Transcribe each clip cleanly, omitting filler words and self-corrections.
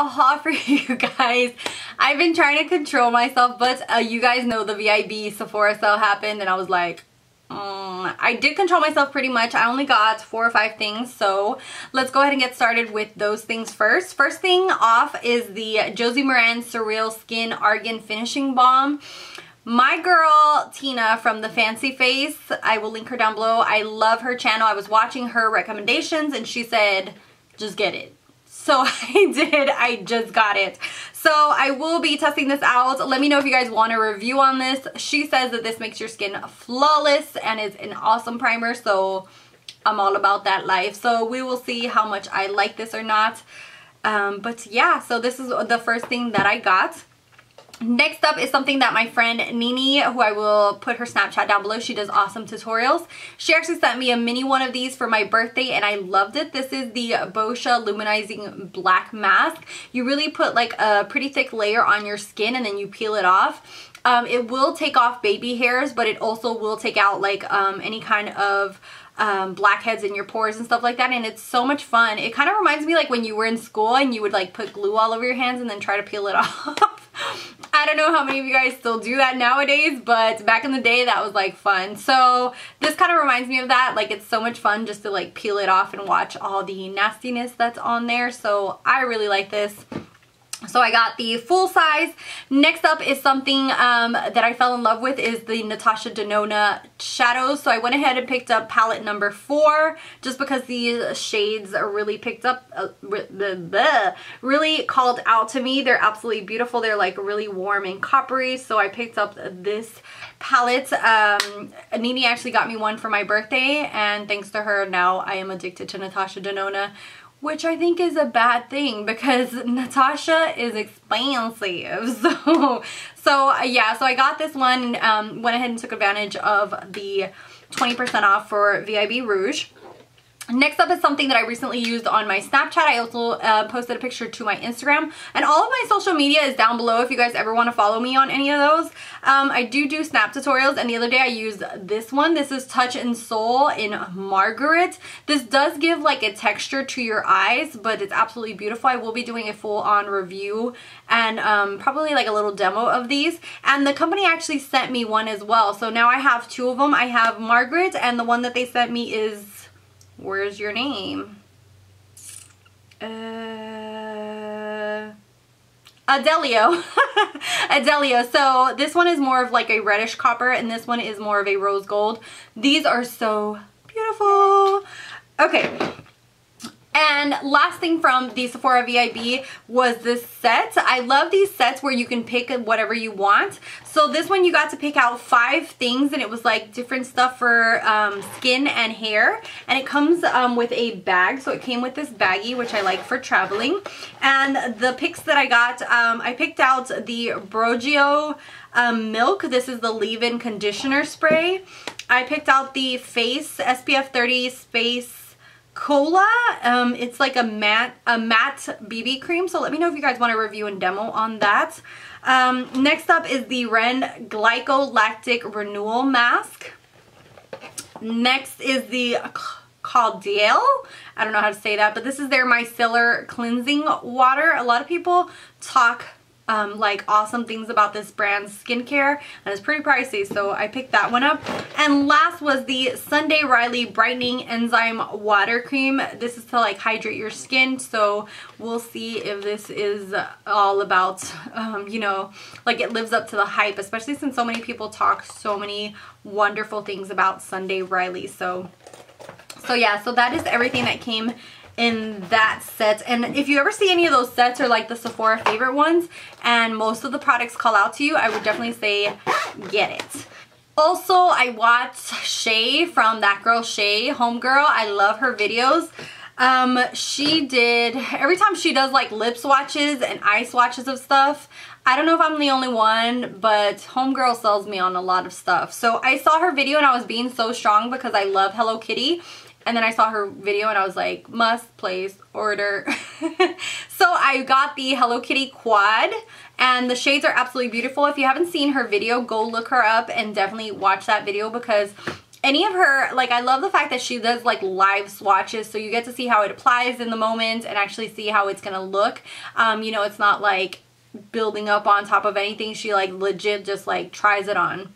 a haul for you guys. I've been trying to control myself, but you guys know the VIB Sephora sale happened, and I was like, I did control myself pretty much. I only got 4 or 5 things, so let's go ahead and get started with those things first. First thing off is the Josie Moran Surreal Skin Argan Finishing Balm. My girl Tina from the Fancy Face, I will link her down below. I love her channel. I was watching her recommendations and she said, just get it. So I did. I just got it. So I will be testing this out. Let me know if you guys want a review on this. She says that this makes your skin flawless and is an awesome primer. So I'm all about that life. So we will see how much I like this or not. But yeah, so this is the first thing that I got. Next up is something that my friend Nini, who I will put her Snapchat down below, she does awesome tutorials. She actually sent me a mini one of these for my birthday and I loved it. This is the Boscia Luminizing Black Mask. You really put like a pretty thick layer on your skin and then you peel it off. It will take off baby hairs, but it also will take out like any kind of blackheads in your pores and stuff like that, and it's so much fun. It kind of reminds me like when you were in school and you would like put glue all over your hands and then try to peel it off. I don't know how many of you guys still do that nowadays, but back in the day that was like fun. So this kind of reminds me of that. Like it's so much fun just to like peel it off and watch all the nastiness that's on there. So I really like this. So I got the full size. Next up is something that I fell in love with is the Natasha Denona shadows. So I went ahead and picked up palette number 4 just because these shades are really picked up, really called out to me. They're absolutely beautiful. They're like really warm and coppery. So I picked up this palette. Nini actually got me one for my birthday, and thanks to her now I am addicted to Natasha Denona, which I think is a bad thing because Natasha is expansive. So yeah, so I got this one, went ahead and took advantage of the 20% off for VIB Rouge. Next up is something that I recently used on my Snapchat. I also posted a picture to my Instagram, and all of my social media is down below if you guys ever want to follow me on any of those. I do snap tutorials, and the other day I used this one. This is Touch and Soul in Margaret. This does give like a texture to your eyes, but it's absolutely beautiful. I will be doing a full-on review and probably like a little demo of these, and the company actually sent me one as well. So now I have 2 of them. I have Margaret, and the one that they sent me is... where's your name? Adelio. Adelio. So this one is more of like a reddish copper, and this one is more of a rose gold. These are so beautiful. Okay. And last thing from the Sephora VIB was this set. I love these sets where you can pick whatever you want. So this one you got to pick out 5 things, and it was like different stuff for skin and hair. And it comes with a bag. So it came with this baggie, which I like for traveling. And the picks that I got, I picked out the Brogio Milk. This is the leave-in conditioner spray. I picked out the Face SPF 30 Space Cola. It's like a matte BB cream. So let me know if you guys want a review and demo on that. Next up is the Ren Glycolactic Renewal Mask. Next is the Caudalie. I don't know how to say that, but this is their micellar cleansing water. A lot of people talk like awesome things about this brand's skincare, and it's pretty pricey, so I picked that one up. And last was the Sunday Riley Brightening Enzyme Water Cream. This is to like hydrate your skin, so we'll see if this is all about you know, like it lives up to the hype, especially since so many people talk so many wonderful things about Sunday Riley. So yeah, so that is everything that came in that set. And if you ever see any of those sets or like the Sephora favorite ones and most of the products call out to you, I would definitely say get it. Also, I watched Shay from That Girl Shay, Homegirl. I love her videos. She did, every time she does like lip swatches and eye swatches of stuff, I don't know if I'm the only one, but Homegirl sells me on a lot of stuff. So I saw her video and I was being so strong because I love Hello Kitty. And then I saw her video and I was like, must place order. So I got the Hello Kitty Quad, and the shades are absolutely beautiful. If you haven't seen her video, go look her up and definitely watch that video because any of her, like, I love the fact that she does, like, live swatches, so you get to see how it applies in the moment and actually see how it's gonna look. You know, it's not, like, building up on top of anything. She, like, legit just, like, tries it on.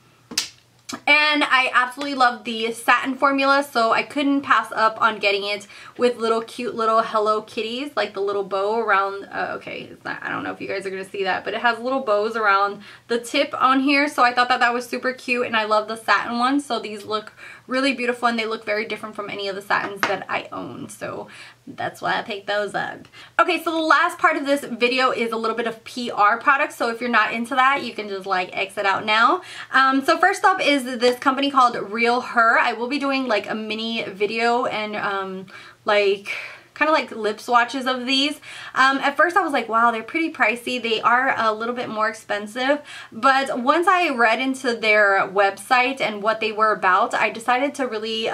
And I absolutely love the satin formula, so I couldn't pass up on getting it with little cute little Hello Kitties, like the little bow around, okay, it's not, I don't know if you guys are going to see that, but it has little bows around the tip on here, so I thought that that was super cute, and I love the satin ones, so these look really beautiful, and they look very different from any of the satins that I own, so that's why I picked those up. Okay, so the last part of this video is a little bit of PR products, so if you're not into that, you can just, like, exit out now. So first up is this company called Real Her. I will be doing, like, a mini video and, like, kind of like lip swatches of these. At first I was like, wow, they're pretty pricey. They are a little bit more expensive, but once I read into their website and what they were about, I decided to really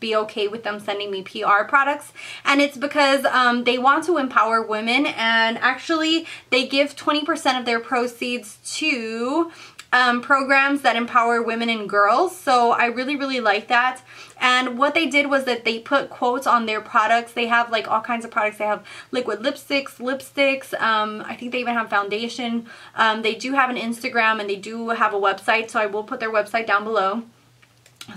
be okay with them sending me PR products, and it's because they want to empower women, and actually they give 20% of their proceeds to programs that empower women and girls, so I really like that. And what they did was that they put quotes on their products. They have, like, all kinds of products. They have liquid lipsticks, I think they even have foundation. They do have an Instagram, and they do have a website, so I will put their website down below.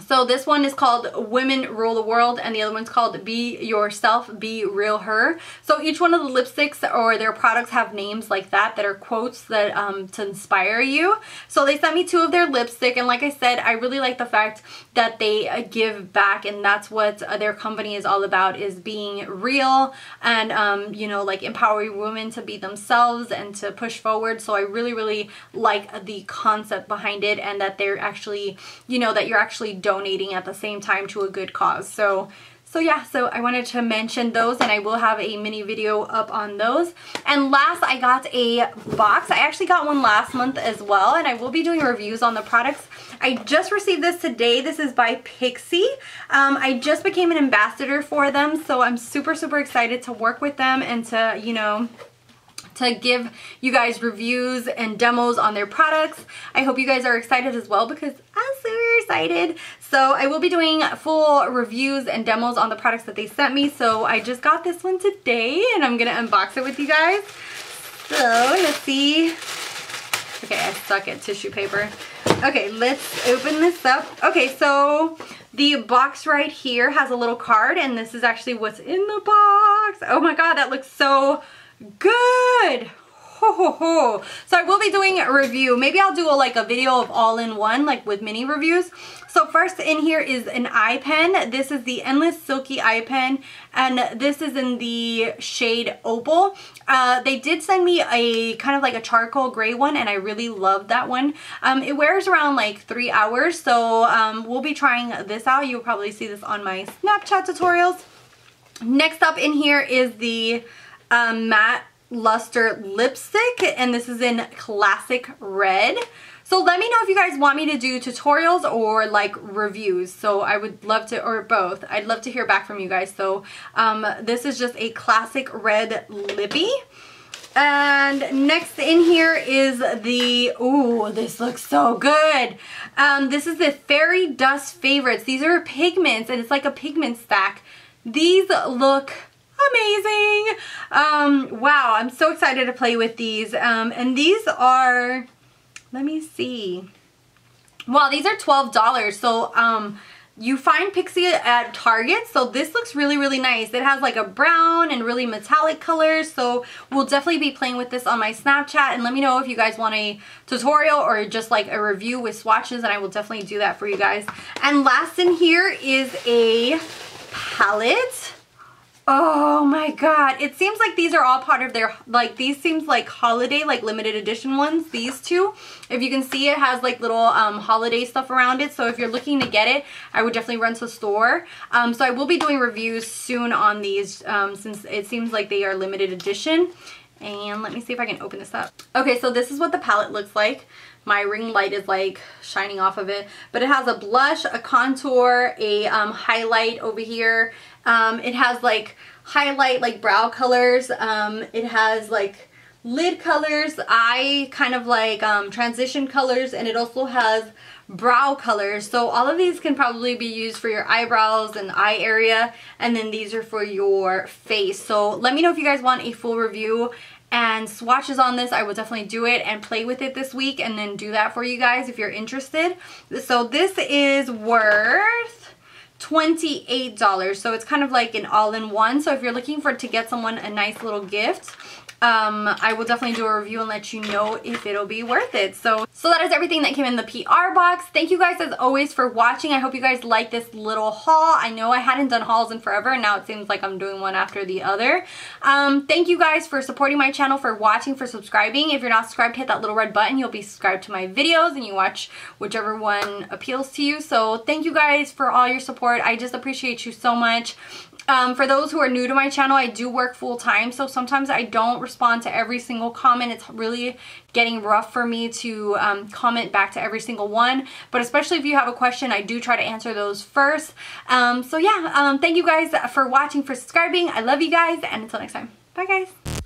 So this one is called Women Rule the World, and the other one's called Be Yourself, Be Real Her. So each one of the lipsticks or their products have names like that are quotes that to inspire you. So they sent me two of their lipstick, and like I said, I really like the fact that they give back, and that's what their company is all about, is being real and, you know, like, empowering women to be themselves and to push forward. So I really like the concept behind it, and that they're actually, you know, that you're actually donating at the same time to a good cause. So yeah, so I wanted to mention those, and I will have a mini video up on those. And last, I got a box. I actually got one last month as well, and I will be doing reviews on the products. I just received this today. This is by Pixi. I just became an ambassador for them, so I'm super excited to work with them and to, you know, to give you guys reviews and demos on their products. I hope you guys are excited as well, because I'm super excited. So I will be doing full reviews and demos on the products that they sent me. So I just got this one today, and I'm gonna unbox it with you guys. So let's see. Okay, I suck at tissue paper. Okay, let's open this up. Okay, so the box right here has a little card, and this is actually what's in the box. Oh my God, that looks so good. Ho, ho, ho. So I will be doing a review. Maybe I'll do a video of all in one, like with mini reviews. So first in here is an eye pen. This is the Endless Silky Eye Pen, and this is in the shade Opal. They did send me a kind of like a charcoal gray one, and I really love that one. It wears around like 3 hours, so we'll be trying this out. You'll probably see this on my Snapchat tutorials. Next up in here is the matte luster lipstick, and this is in Classic Red. So let me know if you guys want me to do tutorials or like reviews. So I would love to, or both. I'd love to hear back from you guys. So this is just a Classic Red lippy. And next in here is the, ooh, this looks so good. This is the Fairy Dust Favorites. These are pigments, and it's like a pigment stack. These look amazing. Wow, I'm so excited to play with these. And these are, let me see. Wow, these are $12. So you find Pixi at Target, so this looks really nice. It has like a brown and really metallic colors, so we'll definitely be playing with this on my Snapchat, and let me know if you guys want a tutorial or just like a review with swatches, and I will definitely do that for you guys. And last in here is a palette. Oh my God, it seems like these are all part of their, like, these seems like holiday, like limited edition ones, these two. If you can see, it has like little holiday stuff around it, so if you're looking to get it, I would definitely run to the store. So I will be doing reviews soon on these since it seems like they are limited edition. And let me see if I can open this up. Okay, so this is what the palette looks like. My ring light is like shining off of it, but it has a blush, a contour, a highlight over here. It has like highlight, like brow colors. It has like lid colors. I kind of like transition colors, and it also has brow colors. So all of these can probably be used for your eyebrows and eye area, and then these are for your face. So let me know if you guys want a full review and swatches on this. I will definitely do it and play with it this week and then do that for you guys if you're interested. So this is worth $28, so it's kind of like an all-in-one. So if you're looking for to get someone a nice little gift, I will definitely do a review and let you know if it'll be worth it. So that is everything that came in the PR box. Thank you guys as always for watching. I hope you guys like this little haul. I know I hadn't done hauls in forever, and now it seems like I'm doing one after the other. Thank you guys for supporting my channel, for watching, for subscribing. If you're not subscribed, hit that little red button. You'll be subscribed to my videos and you watch whichever one appeals to you. So thank you guys for all your support. I just appreciate you so much. For those who are new to my channel, I do work full-time, so sometimes I don't respond to every single comment. It's really getting rough for me to comment back to every single one, but especially if you have a question, I do try to answer those first. So yeah, thank you guys for watching, for subscribing. I love you guys, and until next time, bye guys.